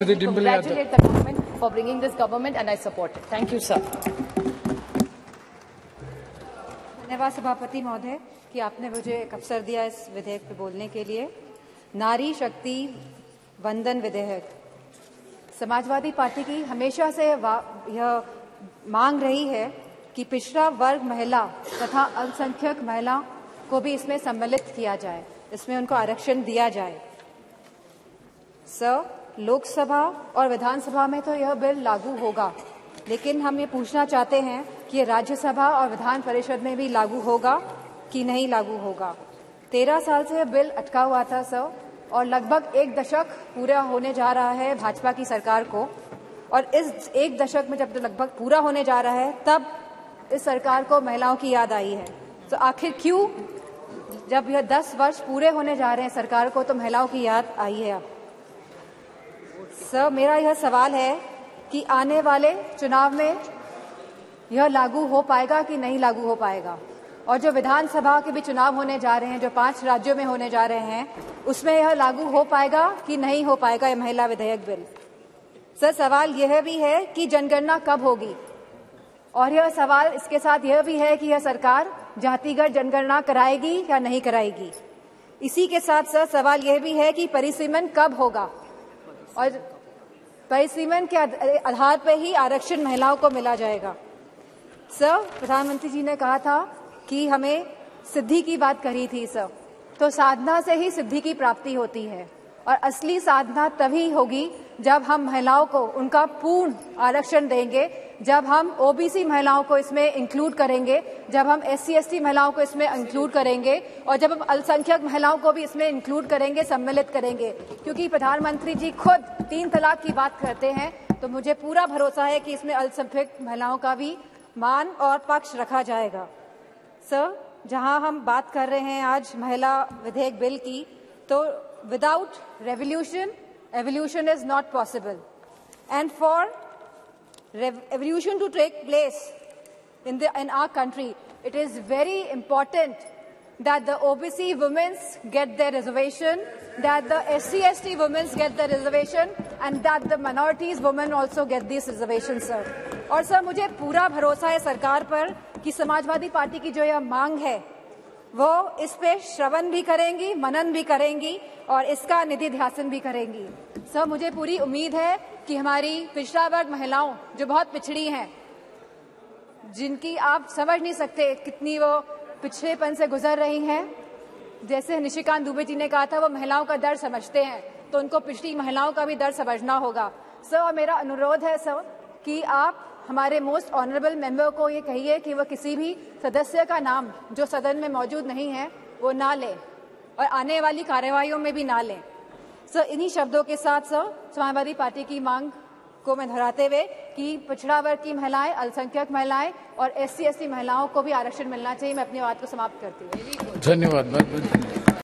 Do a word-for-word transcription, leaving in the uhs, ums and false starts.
I congratulate the government for bringing this government and I support it. Thank you, sir. धन्यवाद सभापति महोदय कि आपने मुझे एक अवसर दिया इस विधेयक पे बोलने के लिए। नारी शक्ति वंदन विधेयक समाजवादी पार्टी की हमेशा से यह मांग रही है कि पिछड़ा वर्ग महिला तथा अल्पसंख्यक महिला को भी इसमें सम्मिलित किया जाए, इसमें उनको आरक्षण दिया जाए। सर, लोकसभा और विधानसभा में तो यह बिल लागू होगा, लेकिन हम ये पूछना चाहते हैं कि राज्यसभा और विधान परिषद में भी लागू होगा कि नहीं लागू होगा। तेरह साल से यह बिल अटका हुआ था सर, और लगभग एक दशक पूरा होने जा रहा है भाजपा की सरकार को, और इस एक दशक में जब तो लगभग पूरा होने जा रहा है तब इस सरकार को महिलाओं की याद आई है। तो आखिर क्यों, जब यह दस वर्ष पूरे होने जा रहे हैं सरकार को, तो महिलाओं की याद आई है? अब सर, मेरा यह सवाल है कि आने वाले चुनाव में यह लागू हो पाएगा कि नहीं लागू हो पाएगा? और जो विधानसभा के भी चुनाव होने जा रहे हैं, जो पांच राज्यों में होने जा रहे हैं, उसमें यह लागू हो पाएगा कि नहीं हो पाएगा यह महिला विधेयक बिल? सर, सवाल यह भी है कि जनगणना कब होगी, और यह सवाल इसके साथ यह भी है कि यह सरकार जातिगत जनगणना कराएगी या नहीं कराएगी? इसी के साथ सर, सवाल यह भी है कि परिसीमन कब होगा, और परिसीमन के आधार पर ही आरक्षण महिलाओं को मिला जाएगा? सर, प्रधानमंत्री जी ने कहा था कि हमें सिद्धि की बात कही थी सर, तो साधना से ही सिद्धि की प्राप्ति होती है, और असली साधना तभी होगी जब हम महिलाओं को उनका पूर्ण आरक्षण देंगे, जब हम ओबीसी महिलाओं को इसमें इंक्लूड करेंगे, जब हम एससी एसटी महिलाओं को इसमें इंक्लूड करेंगे, और जब हम अल्पसंख्यक महिलाओं को भी इसमें इंक्लूड करेंगे, सम्मिलित करेंगे। क्योंकि प्रधानमंत्री जी खुद तीन तलाक की बात करते हैं, तो मुझे पूरा भरोसा है कि इसमें अल्पसंख्यक महिलाओं का भी मान और पक्ष रखा जाएगा। सर, जहाँ हम बात कर रहे हैं आज महिला विधेयक बिल की, तो without revolution evolution is not possible, and for revolution to take place in the in our country, it is very important that the O B C women get their reservation, that the S C S T women get their reservation, and that the minorities women also get these reservations, sir. और sir, मुझे पूरा भरोसा है सरकार पर कि Samajwadi party की जो यह मांग है वो इस पे श्रवण भी करेंगी, मनन भी करेंगी, और इसका निधि ध्यान भी करेंगी। सर, मुझे पूरी उम्मीद है कि हमारी पिछड़ा वर्ग महिलाओं जो बहुत पिछड़ी हैं, जिनकी आप समझ नहीं सकते कितनी वो पिछड़ेपन से गुजर रही हैं, जैसे निशिकांत दुबे जी ने कहा था वो महिलाओं का दर्द समझते हैं, तो उनको पिछड़ी महिलाओं का भी दर्द समझना होगा। सर, और मेरा अनुरोध है सर कि आप हमारे मोस्ट ऑनरेबल मेंबर को ये कहिए कि वो किसी भी सदस्य का नाम जो सदन में मौजूद नहीं है वो ना लें, और आने वाली कार्यवाहियों में भी ना लें। सर, इन्हीं शब्दों के साथ सर, समाजवादी पार्टी की मांग को मैं दोहराते हुए कि पिछड़ा वर्ग की महिलाएं, अल्पसंख्यक महिलाएं और एससी एसटी महिलाओं को भी आरक्षण मिलना चाहिए, मैं अपनी बात को समाप्त करती हूँ। धन्यवाद।